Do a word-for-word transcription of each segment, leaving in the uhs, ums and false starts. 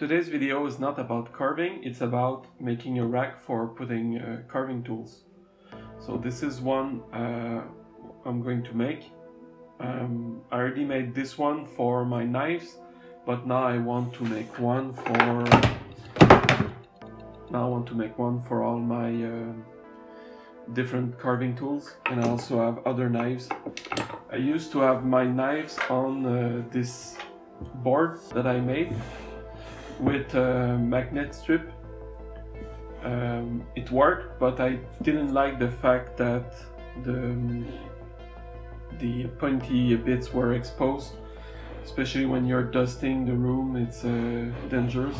Today's video is not about carving, it's about making a rack for putting uh, carving tools. So this is one uh, I'm going to make. Um, I already made this one for my knives, but now I want to make one for... Now I want to make one for all my uh, different carving tools, and I also have other knives. I used to have my knives on uh, this board that I made with a magnet strip. Um, it worked, but I didn't like the fact that the, the pointy bits were exposed, especially when you're dusting the room. It's uh, dangerous.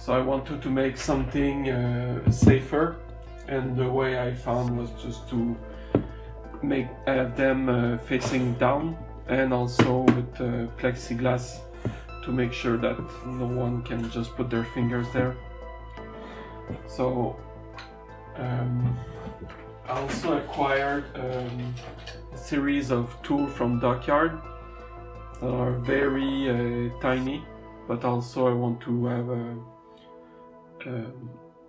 So I wanted to make something uh, safer, and the way I found was just to make have them uh, facing down, and also with uh, plexiglass to make sure that no one can just put their fingers there. So um, I also acquired um, a series of tools from Dockyard that are very uh, tiny, but also I want to have a, a,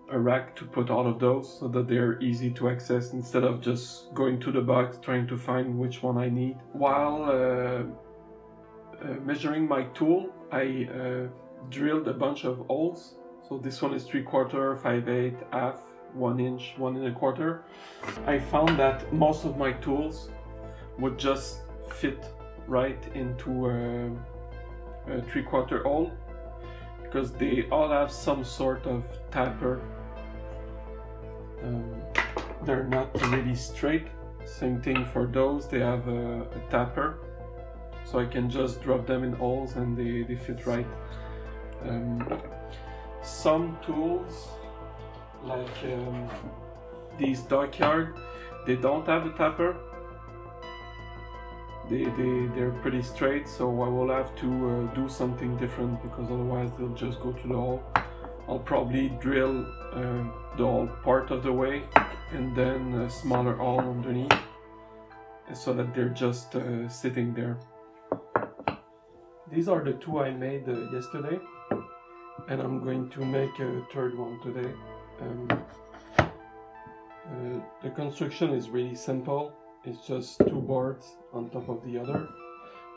a rack to put all of those so that they're easy to access instead of just going to the box trying to find which one I need. While uh, Uh, measuring my tool, I uh, drilled a bunch of holes. So this one is three quarter, five eighth, half, one inch, one and a quarter. I found that most of my tools would just fit right into a, a three quarter hole because they all have some sort of taper. Um, they're not really straight. Same thing for those, they have a, a taper. So I can just drop them in holes and they, they fit right. Um, some tools, like um, these Dockyard, they don't have a taper. They, they, they're pretty straight, so I will have to uh, do something different because otherwise they'll just go to the hole. I'll probably drill uh, the hole part of the way and then a smaller hole underneath so that they're just uh, sitting there. These are the two I made uh, yesterday, and I'm going to make a third one today. Um, uh, the construction is really simple. It's just two boards on top of the other.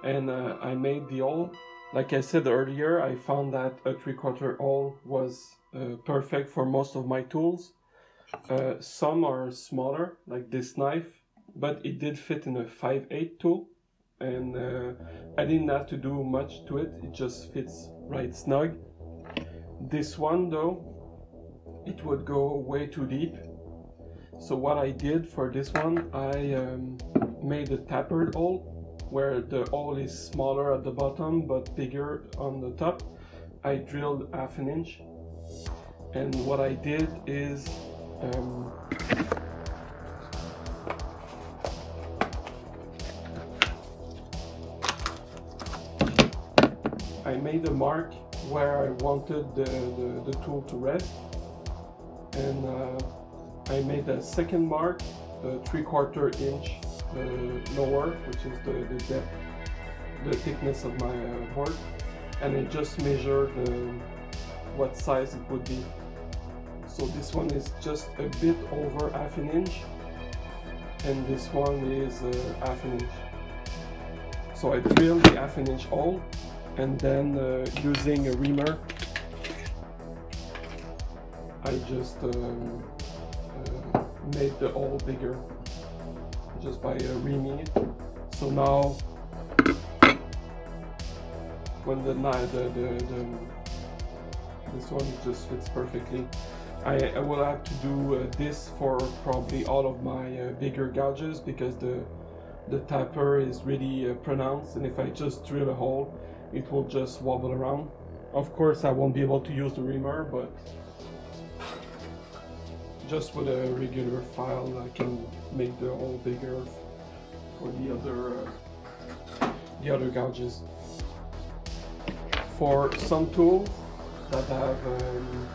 And uh, I made the hole. Like I said earlier, I found that a three quarter hole was uh, perfect for most of my tools. Uh, some are smaller, like this knife, but it did fit in a five eighth tool. And uh, I didn't have to do much to it, it just fits right snug. This one though, it would go way too deep. So what I did for this one, I um, made a tapered hole, where the hole is smaller at the bottom but bigger on the top. I drilled half an inch. And what I did is, um, I made a mark where I wanted the, the, the tool to rest, and uh, I made a second mark, a three quarter inch uh, lower, which is the, the depth, the thickness of my uh, board, and I just measured uh, what size it would be. So this one is just a bit over half an inch, and this one is uh, half an inch. So I drilled the half an inch hole, and then uh, using a reamer, I just um, uh, made the hole bigger just by uh, reaming it. So now, when the knife, the, the, the this one just fits perfectly. I, I will have to do uh, this for probably all of my uh, bigger gouges because the the taper is really uh, pronounced, and if I just drill a hole, it will just wobble around. Of course, I won't be able to use the reamer, but just with a regular file, I can make the hole bigger for the other uh, the other gouges. For some tools that have um,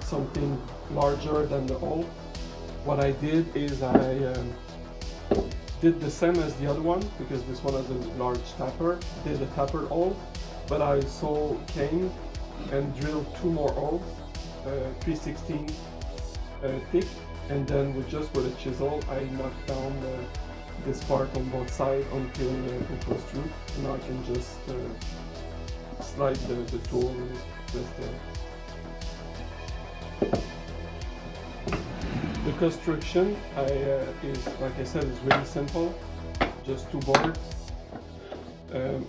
something larger than the hole, what I did is I um, did the same as the other one because this one has a large taper. Did a taper hole. But I also came and drill two more holes, uh, three sixteenths uh, thick, and then with just with a chisel I knock down uh, this part on both sides until uh, it goes through. Now I can just uh, slide the, the tool and just uh, the construction I, uh, is, like I said, is really simple. Just two boards. Um,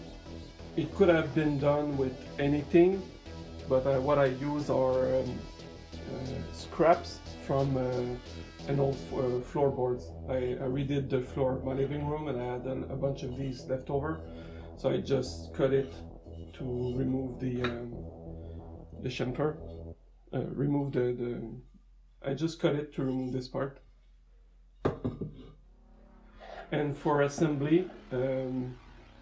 it could have been done with anything, but I, what I use are um, uh, scraps from uh, an old uh, floorboards. I, I redid the floor of my living room and I had an, a bunch of these left over, so I just cut it to remove the um, the chamfer. Uh, remove the, the I just cut it to remove this part. And for assembly, um,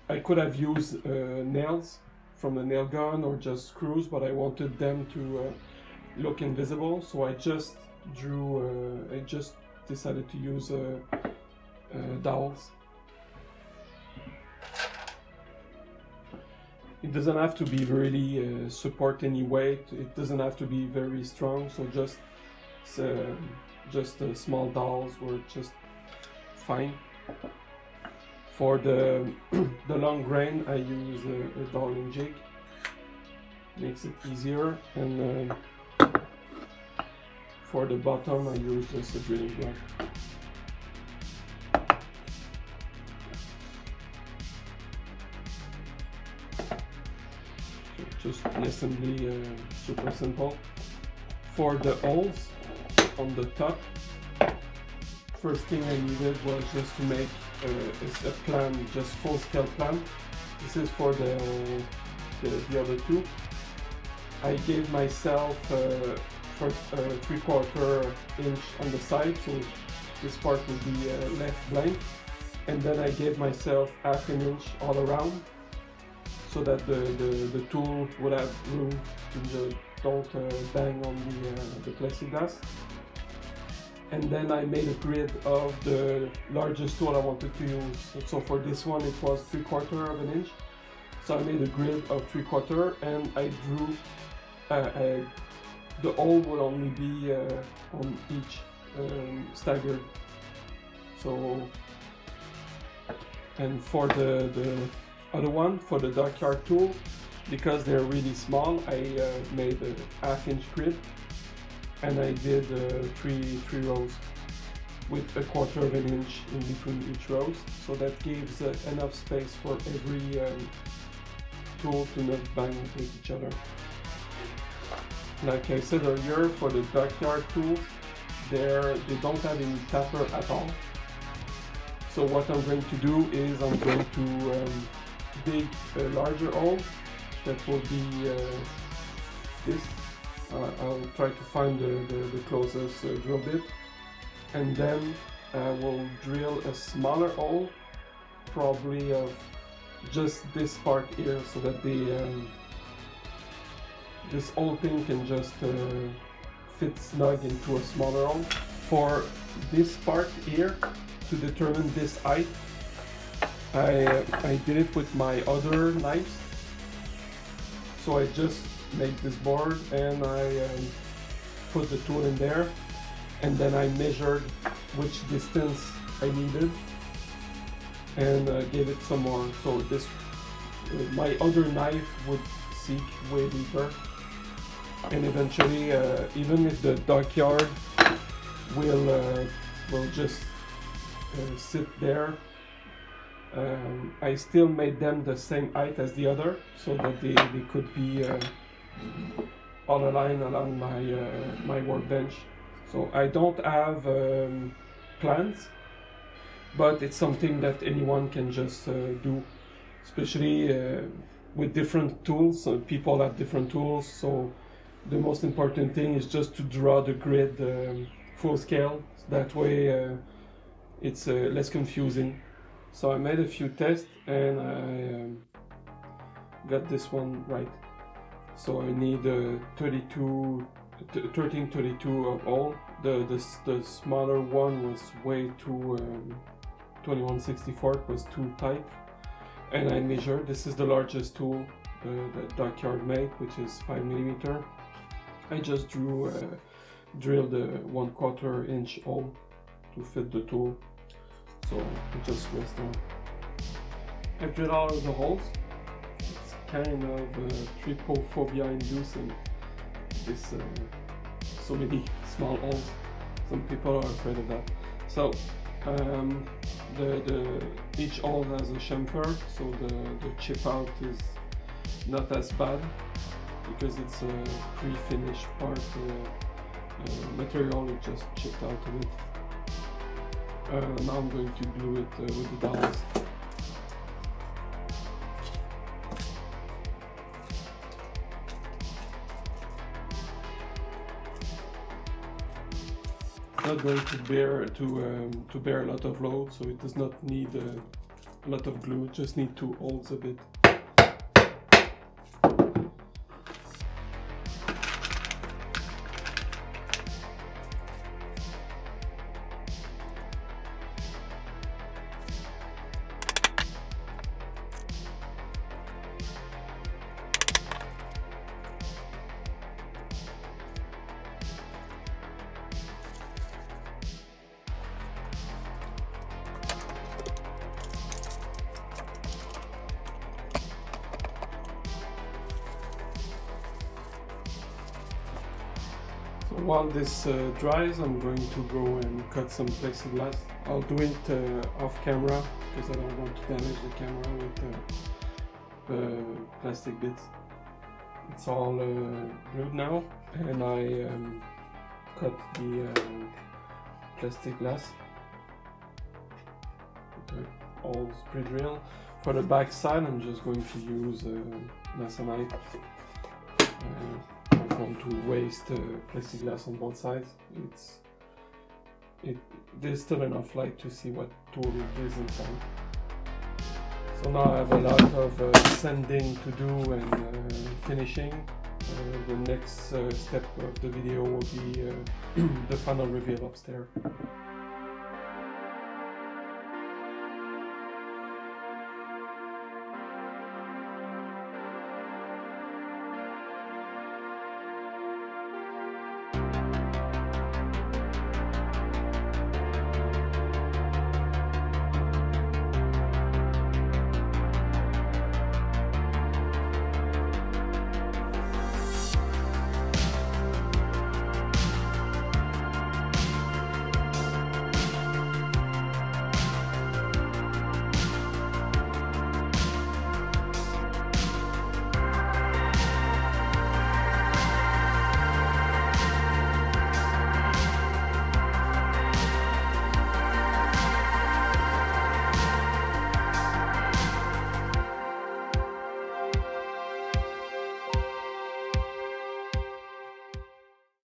I could have used uh, nails from the nail gun or just screws, but I wanted them to uh, look invisible, so I just drew. Uh, I just decided to use uh, uh, dowels. It doesn't have to be really uh, support any weight. It doesn't have to be very strong. So just uh, just uh, small dowels were just fine. For the the long grain, I use a, a doweling jig. Makes it easier. And Uh, For the bottom, I use just a drilling block. So just an assembly, uh, super simple. For the holes on the top, first thing I needed was just to make uh, a plan, just full-scale plan. This is for the, the, the other two. I gave myself uh, for uh, three quarter inch on the side, so this part will be uh, left blank, and then I gave myself half an inch all around so that the, the, the tool would have room to don't uh, bang on the, uh, the plexiglass. And then I made a grid of the largest tool I wanted to use, so for this one it was three quarter of an inch, so I made a grid of three quarter and I drew uh, a the hole will only be uh, on each um, staggered. So, and for the, the other one, for the Dockyard tool, because they're really small, I uh, made a half inch grid and I did uh, three, three rows with a quarter of an inch in between each rows. So that gives uh, enough space for every um, tool to not bang into each other. Like I said earlier, for the Dockyard tool, they don't have any tapper at all. So what I'm going to do is I'm going to um, dig a larger hole that will be uh, this. Uh, I'll try to find the, the, the closest uh, drill bit. And then I will drill a smaller hole, probably of just this part here, so that the um, this whole thing can just uh, fit snug into a smaller hole. For this part here, to determine this height, I, uh, I did it with my other knives. So I just make this board and I um, put the tool in there, and then I measured which distance I needed and uh, gave it some more. So this, uh, my other knife would seek way deeper. And eventually, uh, even if the Dockyard will uh, will just uh, sit there, um, I still made them the same height as the other, so that they, they could be uh, all aligned along my uh, my workbench. So I don't have um, plans, but it's something that anyone can just uh, do, especially uh, with different tools. So people have different tools, so the most important thing is just to draw the grid um, full scale. That way uh, it's uh, less confusing. So I made a few tests and I um, got this one right. So I need uh, thirteen thirty-two of all. The, the, the smaller one was way too, um, twenty-one sixty-four was too tight. And I measure, this is the largest tool uh, that Dockyard made, which is five millimeter. I just drew, uh, drilled a one quarter inch hole to fit the tool, so it just goes down. I've drilled all of the holes. It's kind of uh, trypophobia inducing, this uh, so many small holes. Some people are afraid of that. So um, the, the each hole has a chamfer, so the, the chip out is not as bad because it's a pre-finished part. Uh, Uh, material is just chipped out of it. Uh, now I'm going to glue it uh, with the dowels. Not going to bear to um, to bear a lot of load, so it does not need uh, a lot of glue. It just need two holes a bit. While this uh, dries, I'm going to go and cut some plexiglass. I'll do it uh, off camera because I don't want to damage the camera with uh, uh, plastic bits. It's all uh, glued now, and I um, cut the uh, plastic glass. Okay, all pre-drilled. For the back side, I'm just going to use uh, Masonite. Uh, want to waste uh, plexiglass on both sides. It's it there's still enough light to see what tool it is inside. So now I have a lot of uh, sanding to do and uh, finishing. Uh, the next uh, step of the video will be uh, the final reveal upstairs.